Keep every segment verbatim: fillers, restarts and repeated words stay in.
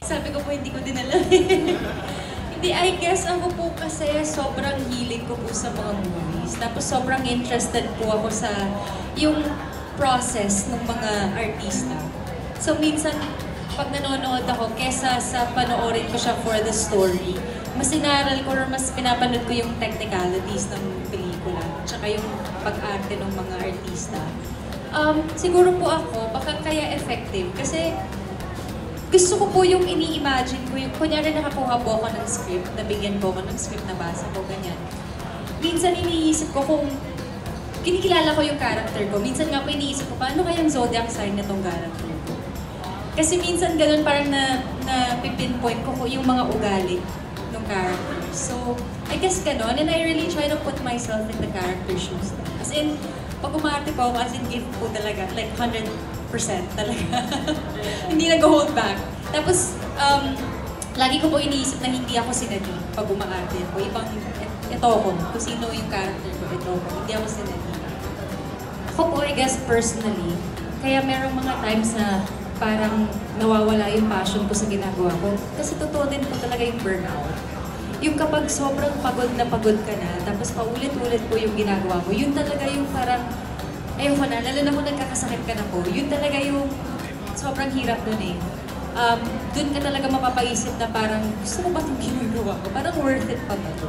Sabi ko po, hindi ko din alam. Hindi, I guess ako po kasi sobrang hilig ko po sa mga movies. Tapos sobrang interested po ako sa yung process ng mga artista. So minsan, pag nanonood ako, kesa sa panoorin ko siya for the story, mas inaral ko or mas pinapanood ko yung technicalities ng pelikula, tsaka yung pag-arte ng mga artista. Um, siguro po ako, baka kaya effective kasi gusto ko po yung ini-imagine ko, yung kunyari nakakuha po ako ng script, nabigyan po ako ng script, nabasa ko, ganyan. Minsan iniisip ko kung kinikilala ko yung character ko, minsan nga po iniisip ko, paano kayang zodiac sign na tong character ko? Kasi minsan ganun parang na, na pipinpoint ko yung mga ugali ng character. So, I guess ganun, and I really try to put myself in the character shoes. As in, pag umarte po ako, as in give po talaga, like one hundred percent talaga. Hindi nag-hold back. Tapos, um, lagi ko po iniisip na hindi ako sinadi pag umarte po. Ibang, et, ito ko, kung sino yung character ko, ito ko. Hindi ako sinadi. Ako po, I guess, personally, kaya merong mga times na parang nawawala yung passion ko sa ginagawa ko. Kasi totoo din po talaga yung burnout. Yung kapag sobrang pagod na pagod ka na, tapos paulit-ulit po yung ginagawa mo, yun talaga yung parang, ayoko na, lalo na kung nagkakasakit ka na po, yun talaga yung sobrang hirap dun eh. Um, dun ka talaga mapapaisip na parang, gusto mo ba itong ginagawa ko? Parang worth it pa ba ito?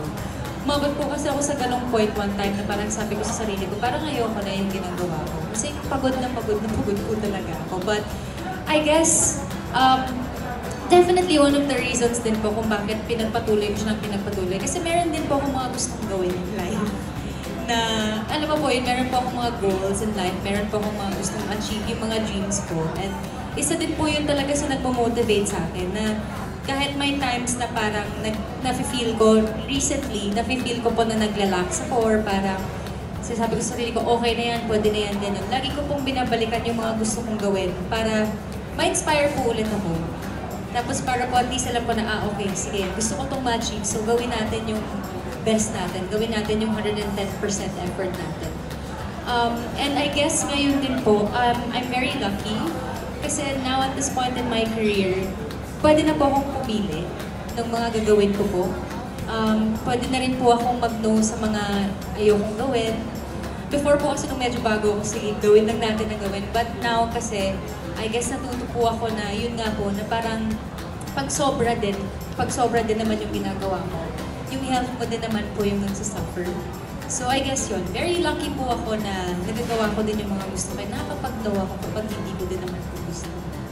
Umabot po kasi ako sa ganong point one time na parang sabi ko sa sarili ko, parang ayoko na yung ginagawa ko. Kasi pagod na pagod na pagod po talaga ako. But I guess, um, definitely one of the reasons din po kung bakit pinagpatuloy ko siya ng pinagpatuloy. Kasi meron din po akong mga gustong gawin in life. Na, alam mo po yun, meron po akong mga goals in life. Meron po akong mga gustong achieve yung mga dreams ko. And isa din po yun talaga sa nagpo-motivate sa akin na kahit may times na parang nafe-feel ko, recently, nafe-feel ko po na naglalaks ako or parang sinasabi ko sa sarili ko, okay na yan, pwede na yan, ganun. Lagi ko pong binabalikan yung mga gusto kong gawin para ma-inspire po ulit ako. Tapos para po at least alam ko na, ah, okay, sige, gusto ko itong matching, so gawin natin yung best natin, gawin natin yung one hundred ten percent effort natin. Um, and I guess ngayon din po, um, I'm very lucky kasi now at this point in my career, pwede na po akong pumili ng mga gagawin ko po. Um, pwede na rin po akong mag-no sa mga ayokong gawin. Before po kasi nung medyo bago ako, sige, gawin lang natin ang gawin. But now kasi, I guess natuto po ako na yun nga po na parang pag sobra din, pag sobra din naman yung ginagawa mo, yung health mo din naman po yung nagsasuffer. So I guess yun, very lucky po ako na nagagawa ko din yung mga gusto ko. Nakakapagdawa ko kapag hindi ko din naman po gusto.